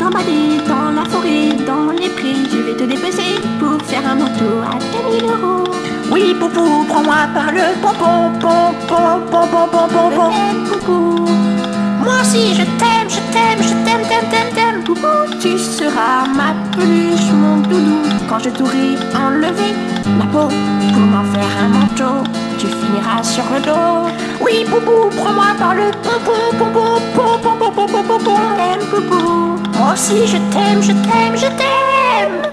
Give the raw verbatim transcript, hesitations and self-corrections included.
gambader dans la forêt, dans les prés. Je vais te dépecer pour faire un manteau à quatre mille euros. Oui, Poupou, prends-moi par le pompon, pompon, pompon, pompon, pompon. Je t'aime, Poupou. Moi aussi, je t'aime, je t'aime, je t'aime, t'aime, t'aime, t'aime. Poupou, tu seras ma peluche, mon doudou. Quand je t'aurai enlevé ma peau pour m'en faire un manteau, tu finiras sur le dos. Oui, Poupou, prends-moi par le pompon, pompon, pompon, pompon, pompon, pompon. Je t'aime, Poupou. Moi aussi, je t'aime, je t'aime, je t'aime.